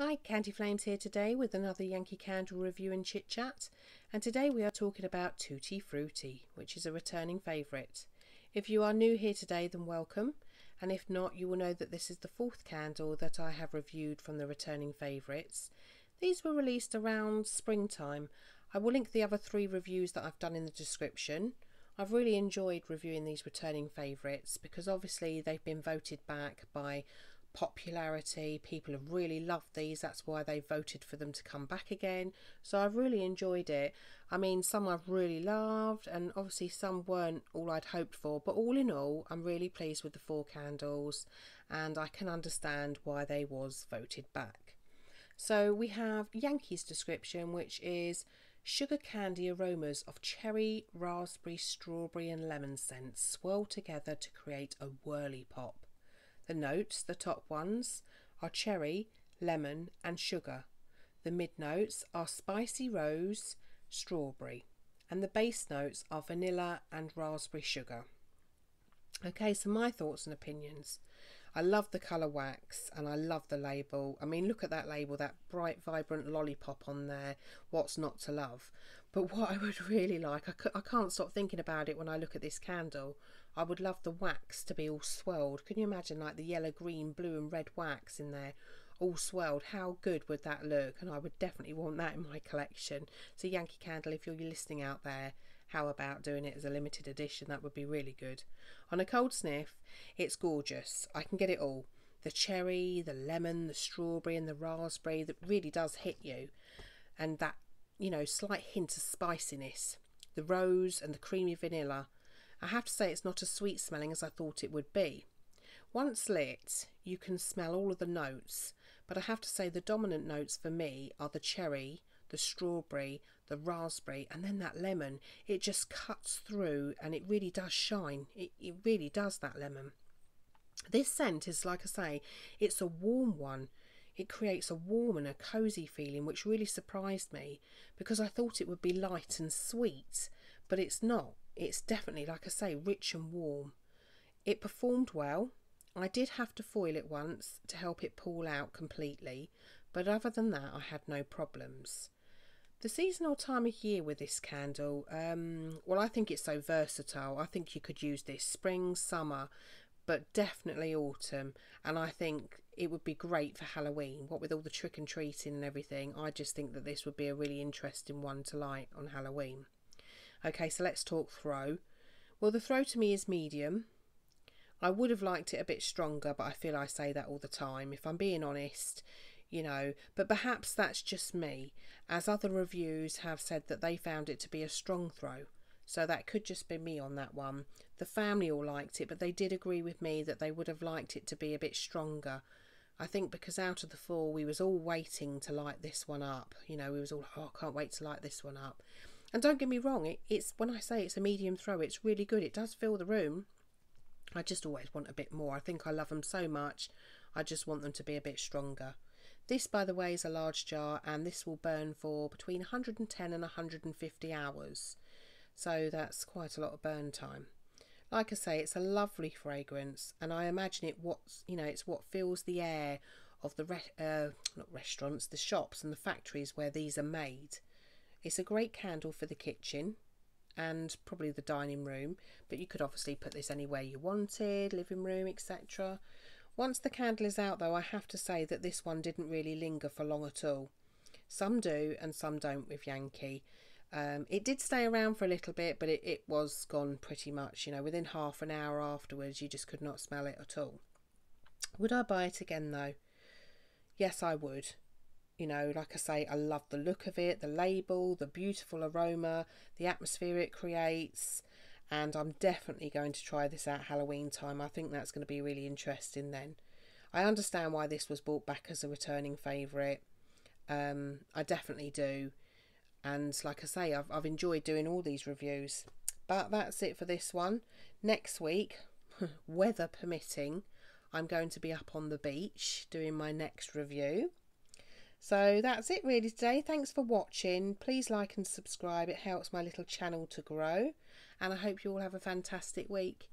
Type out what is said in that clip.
Hi, Candy Flames here today with another Yankee Candle review and chit chat, and today we are talking about Tutti Frutti, which is a returning favourite. If you are new here today, then welcome, and if not, you will know that this is the fourth candle that I have reviewed from the returning favourites. These were released around springtime. I will link the other three reviews that I've done in the description. I've really enjoyed reviewing these returning favourites because obviously they've been voted back by popularity. People have really loved these, that's why they voted for them to come back again, so I've really enjoyed it. I mean, some I've really loved and obviously some weren't all I'd hoped for, but all in all I'm really pleased with the four candles and I can understand why they was voted back. So we have Yankee's description, which is sugar candy aromas of cherry, raspberry, strawberry and lemon scents swirl together to create a whirly pop. The notes, the top ones, are cherry, lemon and sugar. The mid notes are spicy rose, strawberry, and the base notes are vanilla and raspberry sugar. Okay, so my thoughts and opinions. I love the colour wax and I love the label. I mean, look at that label, that bright, vibrant lollipop on there. What's not to love? But what I would really like, I can't stop thinking about it when I look at this candle. I would love the wax to be all swirled. Can you imagine, like, the yellow, green, blue and red wax in there, all swirled? How good would that look? And I would definitely want that in my collection. So Yankee Candle, if you're listening out there, how about doing it as a limited edition? That would be really good. On a cold sniff, it's gorgeous. I can get it all. The cherry, the lemon, the strawberry and the raspberry, that really does hit you. And that, you know, slight hint of spiciness. The rose and the creamy vanilla. I have to say, it's not as sweet smelling as I thought it would be. Once lit, you can smell all of the notes, but I have to say the dominant notes for me are the cherry, the strawberry, the raspberry and then that lemon. It just cuts through and it really does shine. It really does, that lemon. This scent is, like I say, it's a warm one. It creates a warm and a cosy feeling, which really surprised me because I thought it would be light and sweet, but it's not. It's definitely, like I say, rich and warm. It performed well. I did have to foil it once to help it pull out completely, but other than that I had no problems. The seasonal time of year with this candle, well, I think it's so versatile. I think you could use this spring, summer, but definitely autumn, and I think it would be great for Halloween. What with all the trick and treating and everything, I just think that this would be a really interesting one to light on Halloween. Okay, so let's talk throw. Well, the throw to me is medium. I would have liked it a bit stronger, but I feel I say that all the time, if I'm being honest, you know, but perhaps that's just me, as other reviews have said that they found it to be a strong throw. So that could just be me on that one. The family all liked it, but they did agree with me that they would have liked it to be a bit stronger. I think because out of the four, we was all waiting to light this one up. You know, we was all, oh, I can't wait to light this one up. And don't get me wrong, it's when I say it's a medium throw, it's really good. It does fill the room. I just always want a bit more. I think I love them so much, I just want them to be a bit stronger. This, by the way, is a large jar, and this will burn for between 110 and 150 hours. So that's quite a lot of burn time. Like I say, it's a lovely fragrance, and I imagine it's what fills the air of the the shops and the factories where these are made. It's a great candle for the kitchen and probably the dining room, but you could obviously put this anywhere you wanted, living room, etc. Once the candle is out though, I have to say that this one didn't really linger for long at all. Some do and some don't with Yankee. It did stay around for a little bit, but it was gone pretty much, you know, within half an hour afterwards. You just could not smell it at all. Would I buy it again though? Yes, I would. You know, like I say, I love the look of it, the label, the beautiful aroma, the atmosphere it creates, and I'm definitely going to try this out Halloween time. I think that's going to be really interesting then. I understand why this was brought back as a returning favourite. I definitely do. And like I say, I've enjoyed doing all these reviews. But that's it for this one. Next week, weather permitting, I'm going to be up on the beach doing my next review. So that's it really today. Thanks for watching. Please like and subscribe. It helps my little channel to grow. And I hope you all have a fantastic week.